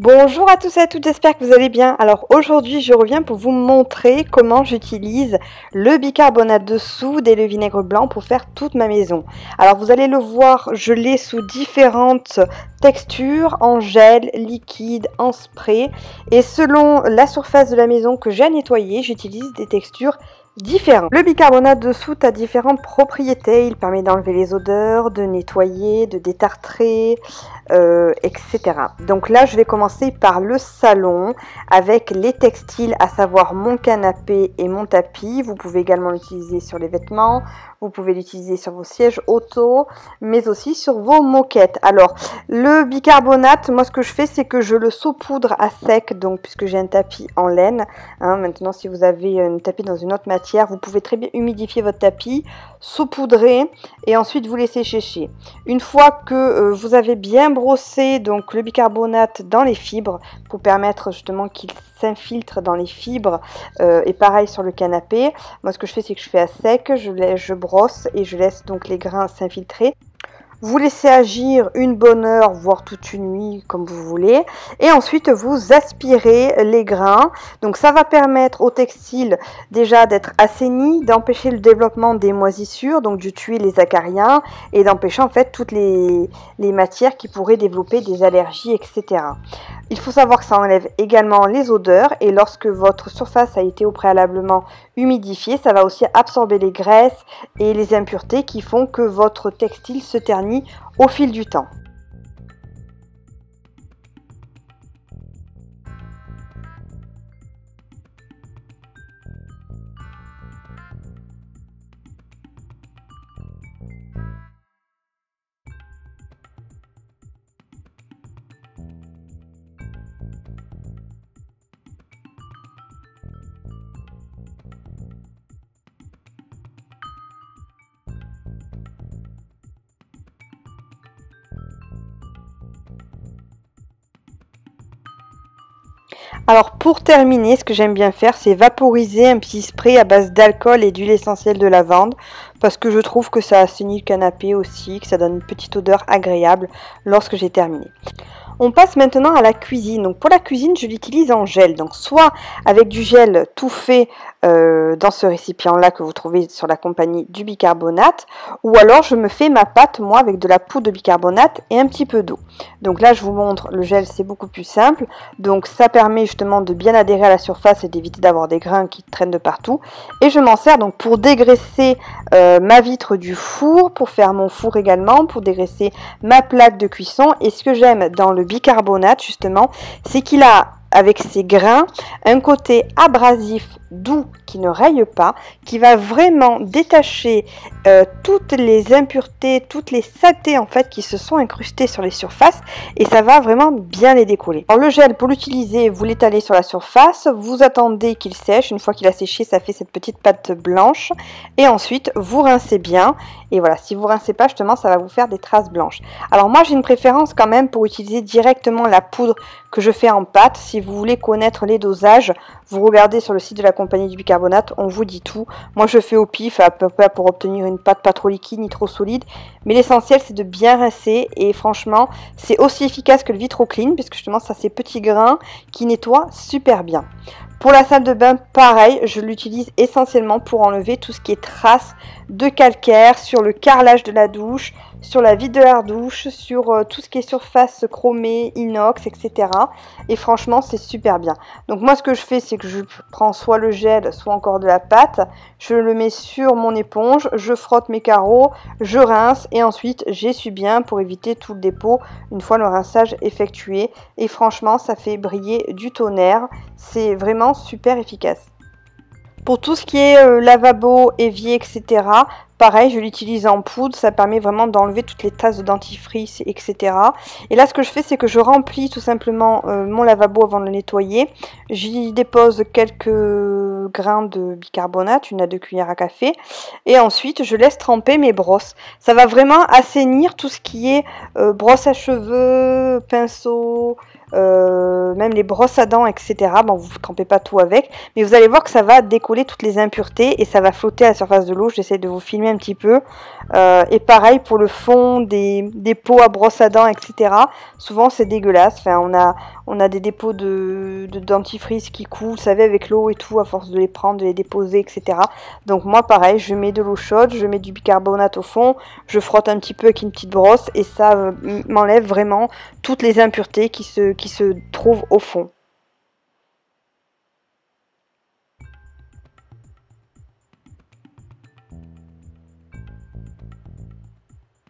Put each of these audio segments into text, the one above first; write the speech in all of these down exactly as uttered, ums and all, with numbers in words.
Bonjour à tous et à toutes, j'espère que vous allez bien. Alors aujourd'hui je reviens pour vous montrer comment j'utilise le bicarbonate de soude et le vinaigre blanc pour faire toute ma maison. Alors vous allez le voir, je l'ai sous différentes textures, en gel, liquide, en spray, et selon la surface de la maison que j'ai à nettoyer, j'utilise des textures différents. Le bicarbonate de soude a différentes propriétés, il permet d'enlever les odeurs, de nettoyer, de détartrer, euh, et cetera. Donc là je vais commencer par le salon avec les textiles, à savoir mon canapé et mon tapis. Vous pouvez également l'utiliser sur les vêtements, vous pouvez l'utiliser sur vos sièges auto, mais aussi sur vos moquettes. Alors le bicarbonate, moi ce que je fais c'est que je le saupoudre à sec, donc puisque j'ai un tapis en laine. Hein, maintenant si vous avez un tapis dans une autre matière, vous pouvez très bien humidifier votre tapis, saupoudrer et ensuite vous laisser sécher. Une fois que euh, vous avez bien brossé donc le bicarbonate dans les fibres pour permettre justement qu'il s'infiltre dans les fibres, euh, et pareil sur le canapé, moi ce que je fais c'est que je fais à sec, je, laisse, je brosse et je laisse donc les grains s'infiltrer. Vous laissez agir une bonne heure, voire toute une nuit, comme vous voulez. Et ensuite, vous aspirez les grains. Donc, ça va permettre au textile déjà d'être assaini, d'empêcher le développement des moisissures, donc du tuer les acariens, et d'empêcher en fait toutes les, les matières qui pourraient développer des allergies, et cetera. Il faut savoir que ça enlève également les odeurs. Et lorsque votre surface a été au préalablement humidifiée, ça va aussi absorber les graisses et les impuretés qui font que votre textile se ternit au fil du temps. Alors pour terminer, ce que j'aime bien faire, c'est vaporiser un petit spray à base d'alcool et d'huile essentielle de lavande, parce que je trouve que ça assainit le canapé aussi, que ça donne une petite odeur agréable lorsque j'ai terminé. On passe maintenant à la cuisine. Donc pour la cuisine, je l'utilise en gel. Donc soit avec du gel tout fait euh, dans ce récipient-là que vous trouvez sur la Compagnie du Bicarbonate, ou alors je me fais ma pâte, moi, avec de la poudre de bicarbonate et un petit peu d'eau. Donc là, je vous montre le gel, c'est beaucoup plus simple. Donc ça permet justement de bien adhérer à la surface et d'éviter d'avoir des grains qui traînent de partout. Et je m'en sers donc pour dégraisser euh, ma vitre du four, pour faire mon four également, pour dégraisser ma plaque de cuisson. Et ce que j'aime dans le bicarbonate justement, c'est qu'il a avec ses grains un côté abrasif doux qui ne raye pas, qui va vraiment détacher euh, toutes les impuretés, toutes les saletés en fait qui se sont incrustées sur les surfaces, et ça va vraiment bien les décoller. Alors le gel, pour l'utiliser, vous l'étalez sur la surface, vous attendez qu'il sèche. Une fois qu'il a séché, ça fait cette petite pâte blanche, et ensuite vous rincez bien. Et voilà, si vous rincez pas justement, ça va vous faire des traces blanches. Alors moi j'ai une préférence quand même pour utiliser directement la poudre que je fais en pâte. Si vous voulez connaître les dosages, vous regardez sur le site de la Compagnie du Bicarbonate, on vous dit tout. Moi je fais au pif à peu près pour obtenir une pâte pas trop liquide ni trop solide, mais l'essentiel c'est de bien rincer, et franchement c'est aussi efficace que le vitroclean, puisque justement ça c'est petits grains qui nettoient super bien. Pour la salle de bain, pareil, je l'utilise essentiellement pour enlever tout ce qui est traces de calcaire sur le carrelage de la douche, sur la vitre de la douche, sur tout ce qui est surface chromée, inox, et cetera. Et franchement, c'est super bien. Donc moi, ce que je fais, c'est que je prends soit le gel, soit encore de la pâte. Je le mets sur mon éponge, je frotte mes carreaux, je rince et ensuite, j'essuie bien pour éviter tout le dépôt une fois le rinçage effectué. Et franchement, ça fait briller du tonnerre. C'est vraiment super efficace. Pour tout ce qui est euh, lavabo, évier, et cetera, pareil, je l'utilise en poudre, ça permet vraiment d'enlever toutes les traces de dentifrice, et cetera. Et là, ce que je fais, c'est que je remplis tout simplement euh, mon lavabo avant de le nettoyer. J'y dépose quelques grains de bicarbonate, une à deux cuillères à café. Et ensuite, je laisse tremper mes brosses. Ça va vraiment assainir tout ce qui est euh, brosse à cheveux, pinceau, euh, même les brosses à dents, et cetera. Bon, vous ne trempez pas tout avec, mais vous allez voir que ça va décoller toutes les impuretés et ça va flotter à la surface de l'eau. J'essaie de vous filmer un petit peu. Euh, et pareil pour le fond des, des pots à brosses à dents, et cetera. Souvent, c'est dégueulasse. Enfin, on a, on a des dépôts de, de dentifrice qui coulent, vous savez, avec l'eau et tout, à force de les prendre, de les déposer, et cetera. Donc moi, pareil, je mets de l'eau chaude, je mets du bicarbonate au fond, je frotte un petit peu avec une petite brosse et ça euh, m'enlève vraiment toutes les impuretés qui se, qui se trouvent au fond.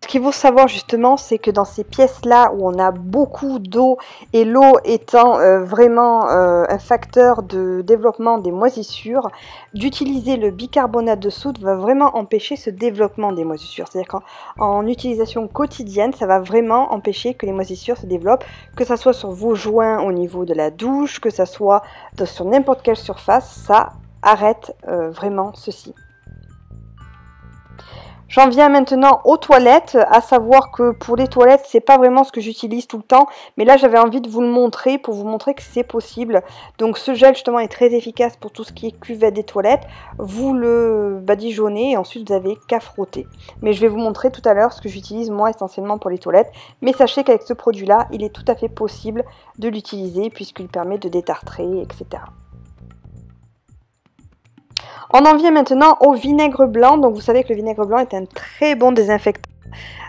Ce qu'il faut savoir justement, c'est que dans ces pièces-là où on a beaucoup d'eau et l'eau étant euh, vraiment euh, un facteur de développement des moisissures, d'utiliser le bicarbonate de soude va vraiment empêcher ce développement des moisissures. C'est-à-dire qu'en en utilisation quotidienne, ça va vraiment empêcher que les moisissures se développent, que ça soit sur vos joints au niveau de la douche, que ça soit dans, sur n'importe quelle surface, ça arrête euh, vraiment ceci. J'en viens maintenant aux toilettes, à savoir que pour les toilettes, c'est pas vraiment ce que j'utilise tout le temps, mais là j'avais envie de vous le montrer pour vous montrer que c'est possible. Donc ce gel justement est très efficace pour tout ce qui est cuvette des toilettes. Vous le badigeonnez et ensuite vous avez qu'à frotter. Mais je vais vous montrer tout à l'heure ce que j'utilise moi essentiellement pour les toilettes. Mais sachez qu'avec ce produit-là, il est tout à fait possible de l'utiliser puisqu'il permet de détartrer, et cetera. On en vient maintenant au vinaigre blanc. Donc vous savez que le vinaigre blanc est un très bon désinfectant.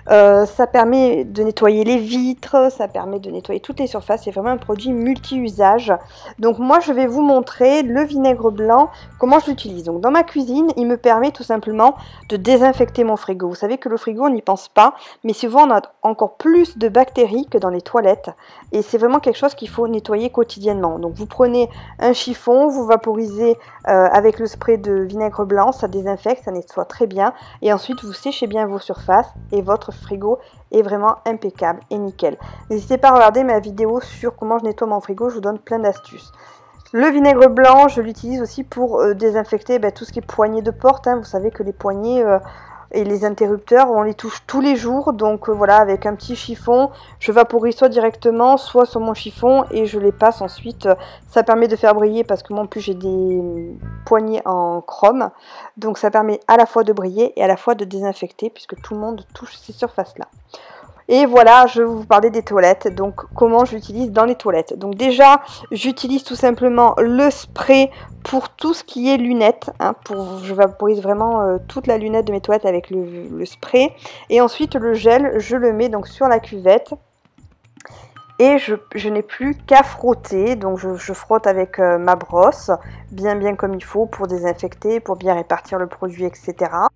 Euh, ça permet de nettoyer les vitres, ça permet de nettoyer toutes les surfaces. C'est vraiment un produit multi-usage. Donc moi je vais vous montrer le vinaigre blanc, comment je l'utilise. Donc dans ma cuisine, il me permet tout simplement de désinfecter mon frigo. Vous savez que le frigo, on n'y pense pas, mais souvent on a encore plus de bactéries que dans les toilettes. Et c'est vraiment quelque chose qu'il faut nettoyer quotidiennement. Donc vous prenez un chiffon, vous vaporisez euh, avec le spray de vinaigre blanc, ça désinfecte, ça nettoie très bien. Et ensuite vous séchez bien vos surfaces et votre frigo est vraiment impeccable et nickel. N'hésitez pas à regarder ma vidéo sur comment je nettoie mon frigo, je vous donne plein d'astuces. Le vinaigre blanc, je l'utilise aussi pour euh, désinfecter ben, tout ce qui est poignée de porte. Hein. Vous savez que les poignées euh, et les interrupteurs, on les touche tous les jours. Donc euh, voilà, avec un petit chiffon, je vaporise soit directement, soit sur mon chiffon et je les passe ensuite. Ça permet de faire briller parce que moi en plus j'ai des poignées en chrome. Donc ça permet à la fois de briller et à la fois de désinfecter puisque tout le monde touche ces surfaces-là. Et voilà, je vais vous parler des toilettes, donc comment je l'utilise dans les toilettes. Donc déjà, j'utilise tout simplement le spray pour tout ce qui est lunettes. Hein, pour, je vaporise vraiment euh, toute la lunette de mes toilettes avec le, le spray. Et ensuite, le gel, je le mets donc sur la cuvette. Et je, je n'ai plus qu'à frotter, donc je, je frotte avec euh, ma brosse, bien bien comme il faut pour désinfecter, pour bien répartir le produit, et cetera.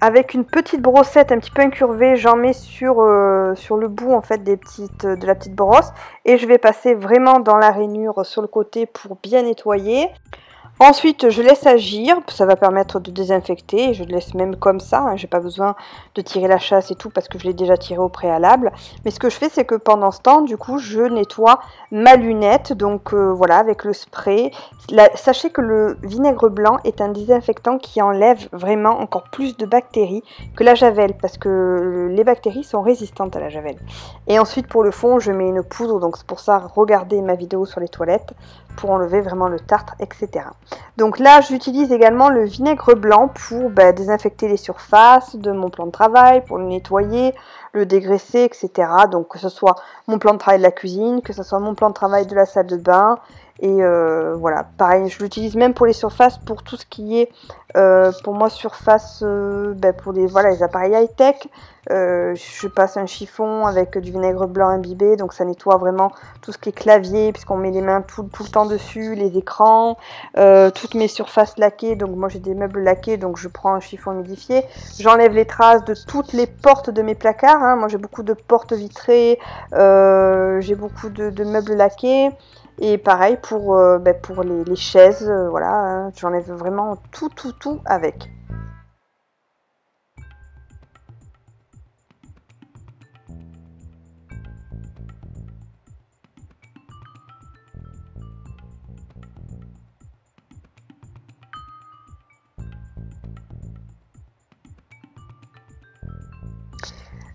Avec une petite brossette un petit peu incurvée, j'en mets sur, euh, sur le bout en fait des petites, de la petite brosse et je vais passer vraiment dans la rainure sur le côté pour bien nettoyer. Ensuite, je laisse agir, ça va permettre de désinfecter, je le laisse même comme ça, hein, j'ai pas besoin de tirer la chasse et tout parce que je l'ai déjà tiré au préalable. Mais ce que je fais, c'est que pendant ce temps, du coup, je nettoie ma lunette, donc euh, voilà, avec le spray. La, sachez que le vinaigre blanc est un désinfectant qui enlève vraiment encore plus de bactéries que la javel parce que les bactéries sont résistantes à la javel. Et ensuite, pour le fond, je mets une poudre, donc c'est pour ça, regardez ma vidéo sur les toilettes pour enlever vraiment le tartre, et cetera. Donc là, j'utilise également le vinaigre blanc pour bah, désinfecter les surfaces de mon plan de travail, pour le nettoyer, le dégraisser, et cetera. Donc que ce soit mon plan de travail de la cuisine, que ce soit mon plan de travail de la salle de bain. Et euh, voilà, pareil, je l'utilise même pour les surfaces, pour tout ce qui est, euh, pour moi, surface, euh, ben pour les, voilà, les appareils high-tech. Euh, je passe un chiffon avec du vinaigre blanc imbibé, donc ça nettoie vraiment tout ce qui est clavier, puisqu'on met les mains tout, tout le temps dessus, les écrans, euh, toutes mes surfaces laquées. Donc moi, j'ai des meubles laqués, donc je prends un chiffon humidifié. J'enlève les traces de toutes les portes de mes placards. Hein. Moi, j'ai beaucoup de portes vitrées, euh, j'ai beaucoup de, de meubles laqués. Et pareil pour, euh, ben pour les, les chaises, euh, voilà, hein, j'enlève vraiment tout, tout, tout avec.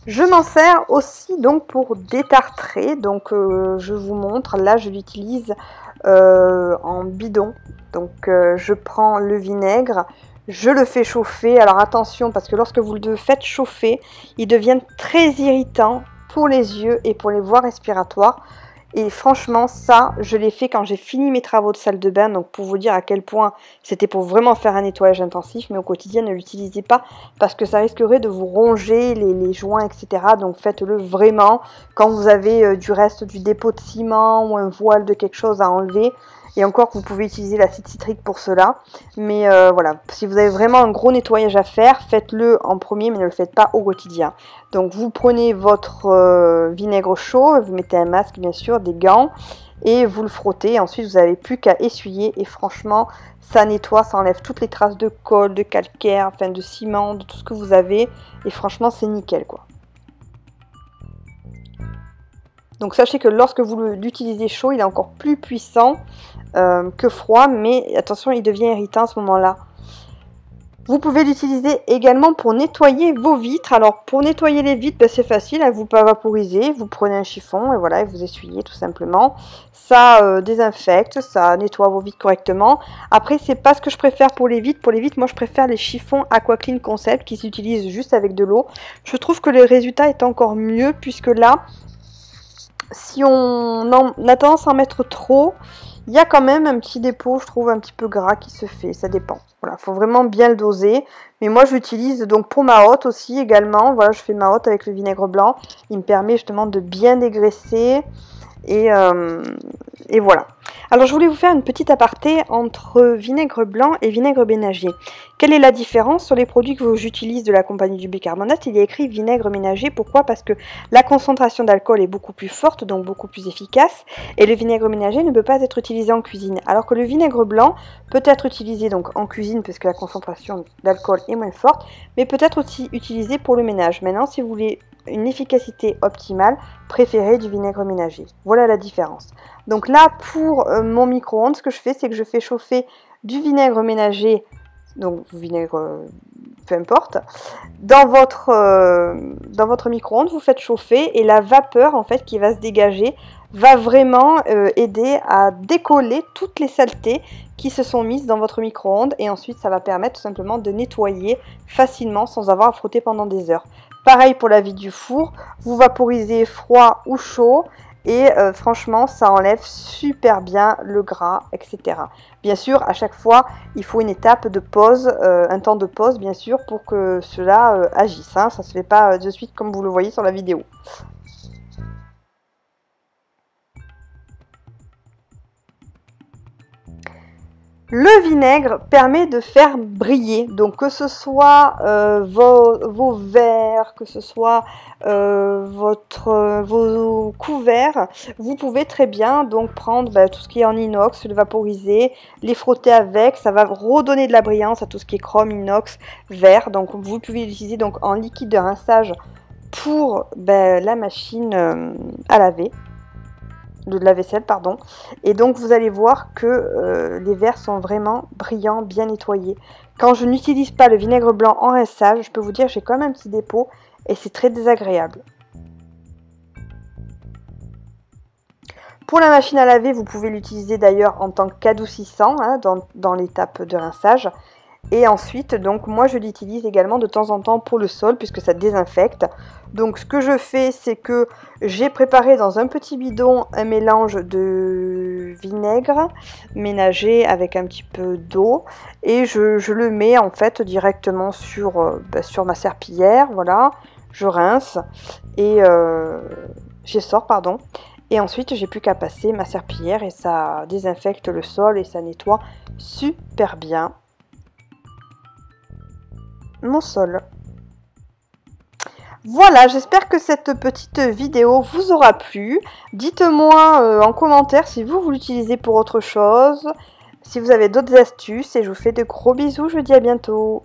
Je m'en sers aussi donc pour détartrer. Donc euh, je vous montre, là je l'utilise euh, en bidon. Donc euh, je prends le vinaigre, je le fais chauffer. Alors attention, parce que lorsque vous le faites chauffer, ils deviennent très irritants pour les yeux et pour les voies respiratoires. Et franchement, ça, je l'ai fait quand j'ai fini mes travaux de salle de bain. Donc pour vous dire à quel point c'était pour vraiment faire un nettoyage intensif. Mais au quotidien, ne l'utilisez pas parce que ça risquerait de vous ronger les, les joints, et cetera. Donc faites-le vraiment quand vous avez euh, du reste du dépôt de ciment ou un voile de quelque chose à enlever. Et encore que vous pouvez utiliser l'acide citrique pour cela. Mais euh, voilà, si vous avez vraiment un gros nettoyage à faire, faites-le en premier, mais ne le faites pas au quotidien. Donc vous prenez votre euh, vinaigre chaud, vous mettez un masque bien sûr, des gants, et vous le frottez. Ensuite, vous n'avez plus qu'à essuyer. Et franchement, ça nettoie, ça enlève toutes les traces de colle, de calcaire, enfin de ciment, de tout ce que vous avez. Et franchement, c'est nickel quoi. Donc sachez que lorsque vous l'utilisez chaud, il est encore plus puissant euh, que froid, mais attention, il devient irritant à ce moment-là. Vous pouvez l'utiliser également pour nettoyer vos vitres. Alors pour nettoyer les vitres, ben, c'est facile, vous pouvez vaporiser, vous prenez un chiffon et voilà, et vous essuyez tout simplement. Ça euh, désinfecte, ça nettoie vos vitres correctement. Après, c'est pas ce que je préfère pour les vitres. Pour les vitres, moi je préfère les chiffons Aqua Clean Concept qui s'utilisent juste avec de l'eau. Je trouve que le résultat est encore mieux puisque là, si on, en, on a tendance à en mettre trop, il y a quand même un petit dépôt, je trouve, un petit peu gras qui se fait. Ça dépend. Voilà, faut vraiment bien le doser. Mais moi, j'utilise donc pour ma hotte aussi également. Voilà, je fais ma hotte avec le vinaigre blanc. Il me permet justement de bien dégraisser. Et, euh, et voilà. Alors, je voulais vous faire une petite aparté entre vinaigre blanc et vinaigre ménager. Quelle est la différence sur les produits que j'utilise de la Compagnie du Bicarbonate? Il y a écrit vinaigre ménager. Pourquoi? Parce que la concentration d'alcool est beaucoup plus forte, donc beaucoup plus efficace. Et le vinaigre ménager ne peut pas être utilisé en cuisine. Alors que le vinaigre blanc peut être utilisé donc en cuisine, parce que la concentration d'alcool est moins forte, mais peut être aussi utilisé pour le ménage. Maintenant, si vous voulez une efficacité optimale, préférez du vinaigre ménager. Voilà la différence. Donc là, pour euh, mon micro-ondes, ce que je fais, c'est que je fais chauffer du vinaigre ménager, donc vinaigre, euh, peu importe, dans votre, euh, dans votre micro-ondes, vous faites chauffer et la vapeur en fait qui va se dégager va vraiment euh, aider à décoller toutes les saletés qui se sont mises dans votre micro-ondes et ensuite ça va permettre tout simplement de nettoyer facilement sans avoir à frotter pendant des heures. Pareil pour la vie du four, vous vaporisez froid ou chaud et euh, franchement ça enlève super bien le gras, et cetera. Bien sûr, à chaque fois, il faut une étape de pause, euh, un temps de pause bien sûr pour que cela euh, agisse. Hein. Ça ne se fait pas de suite comme vous le voyez sur la vidéo. Le vinaigre permet de faire briller, donc que ce soit euh, vos, vos verres, que ce soit euh, votre, euh, vos couverts, vous pouvez très bien donc prendre bah, tout ce qui est en inox, le vaporiser, les frotter avec, ça va redonner de la brillance à tout ce qui est chrome, inox, verre. Donc vous pouvez l'utiliser donc en liquide de rinçage pour bah, la machine euh, à laver. de la vaisselle pardon, et donc vous allez voir que euh, les verres sont vraiment brillants, bien nettoyés. Quand je n'utilise pas le vinaigre blanc en rinçage, je peux vous dire j'ai quand même un petit dépôt et c'est très désagréable. Pour la machine à laver, vous pouvez l'utiliser d'ailleurs en tant qu'adoucissant hein, dans, dans l'étape de rinçage. Et ensuite, donc moi je l'utilise également de temps en temps pour le sol puisque ça désinfecte. Donc ce que je fais, c'est que j'ai préparé dans un petit bidon un mélange de vinaigre ménager avec un petit peu d'eau. Et je, je le mets en fait directement sur, euh, bah, sur ma serpillière, voilà. Je rince et euh, j'essore, pardon. Et ensuite, j'ai plus qu'à passer ma serpillière et ça désinfecte le sol et ça nettoie super bien mon sol. Voilà, j'espère que cette petite vidéo vous aura plu. Dites-moi euh, en commentaire si vous, vous l'utilisez pour autre chose, si vous avez d'autres astuces et je vous fais de gros bisous, je vous dis à bientôt.